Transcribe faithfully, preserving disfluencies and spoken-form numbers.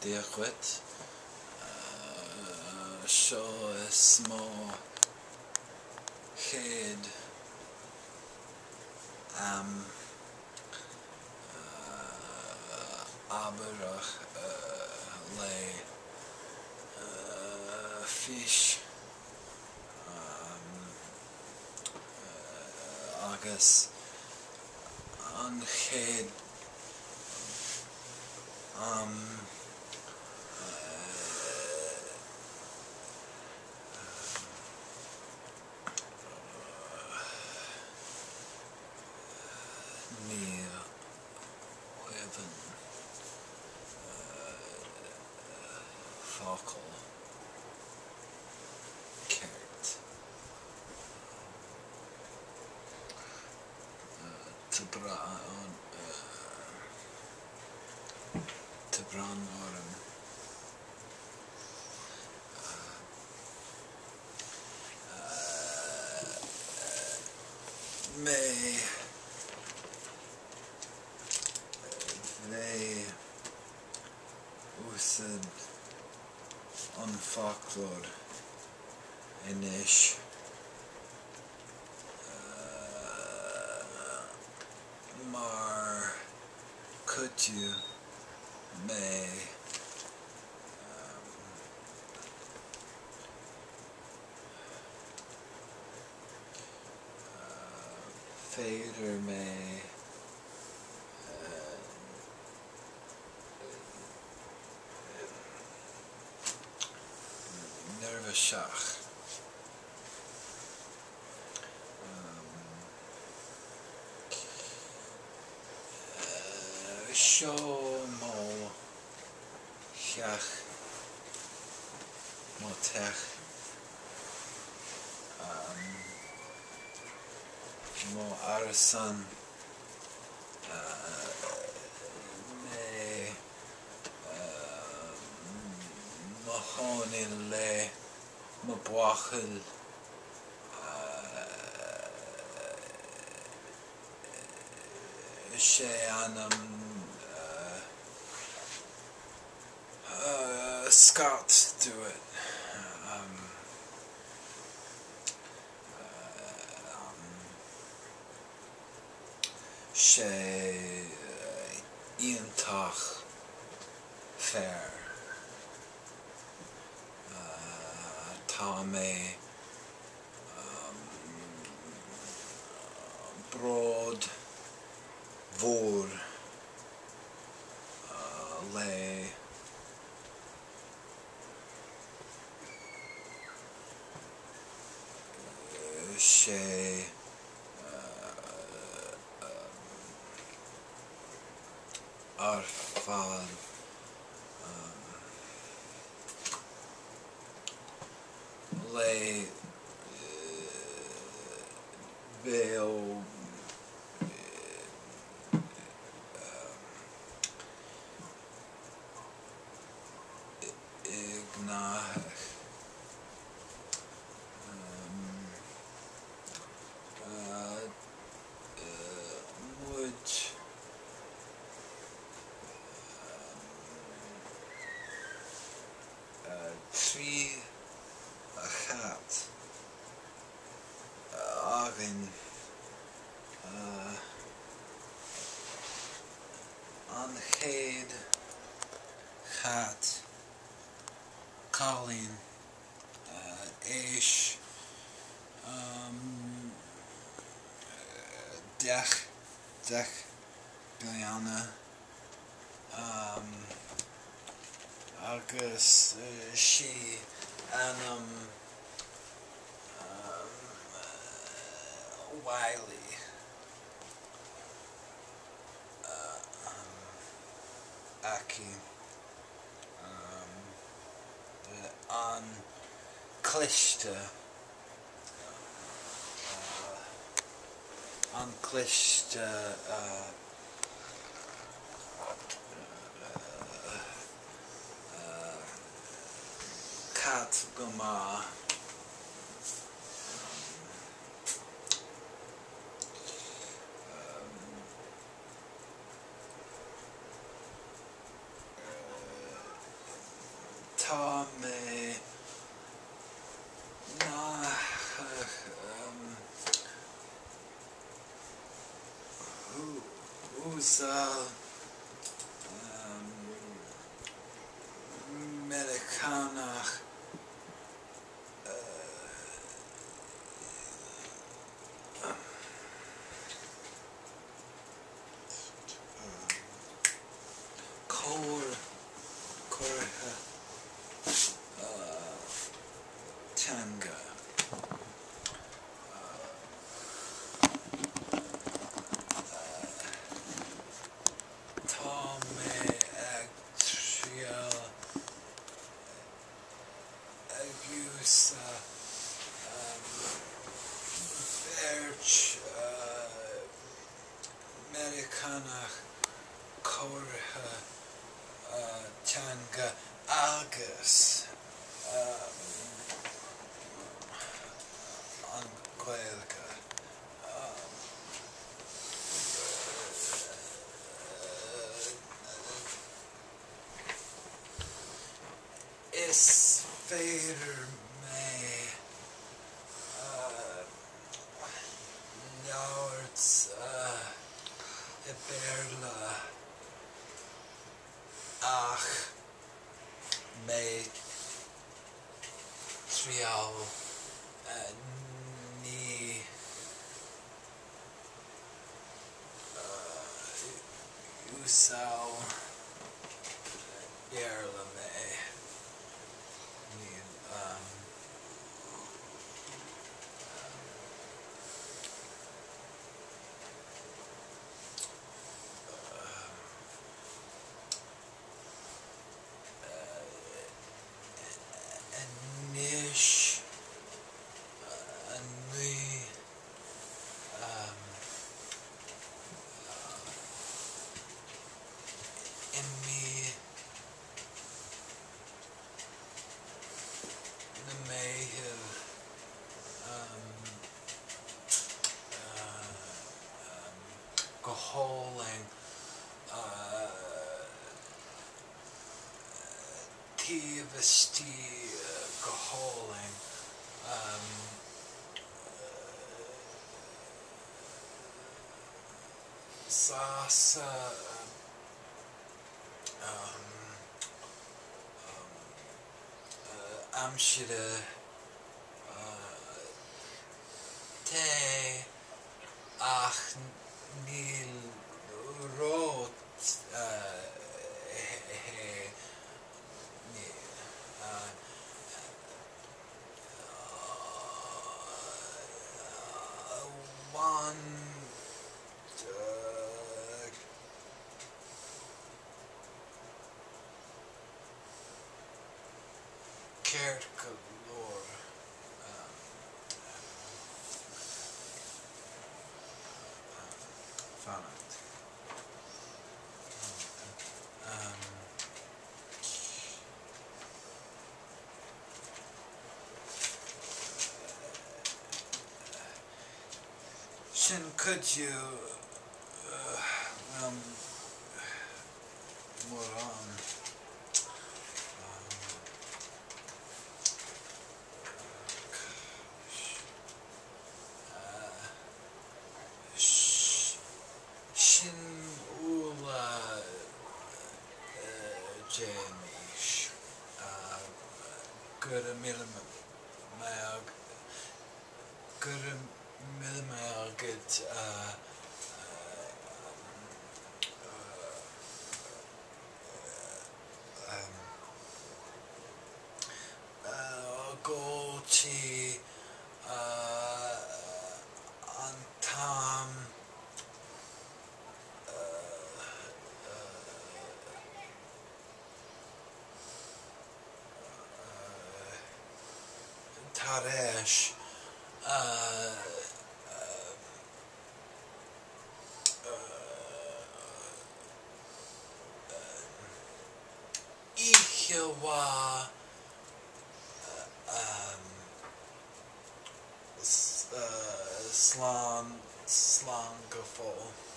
deacuet, show small head, am, aber lay fish, I guess, on head. Um, near heaven, Farkle, carrot, to brown. Brown warm may they used on folklore inish mar could you may um, uh, fader may uh, nervous shock um, uh, show Motech, Motech, Mo Arasan, May Mahonin Le, Mabwachel, Sheanam. Scott do it. Um, uh, um, she Intach fair. Uh, Tame um, broad vor uh, lay. She Arfan lay Beo Ignah three a hat Arvin uh, unhead hat Colin uh, Ash um, Dech Dech Biljana um Agus, uh, she, Anum, um, uh, Wiley, uh, um, Aki, um, An, Clishta, uh, An Clishta, uh, Cat Goma komme nach ähm, Husserl, ähm, Melekanach, Es fehler mig något att berla ach mig trial ni usau berla mig. Holding T V S T Geholing Sasa Amshida Te Ach Neil wrote uh, he, he, uh, uh, one uh, Kierkegaard. Um, Shin, could you, uh, um, more on? Taresh, uh, uh, uh, uh, Ihiwa, uh, um, s uh, slan, slangafol.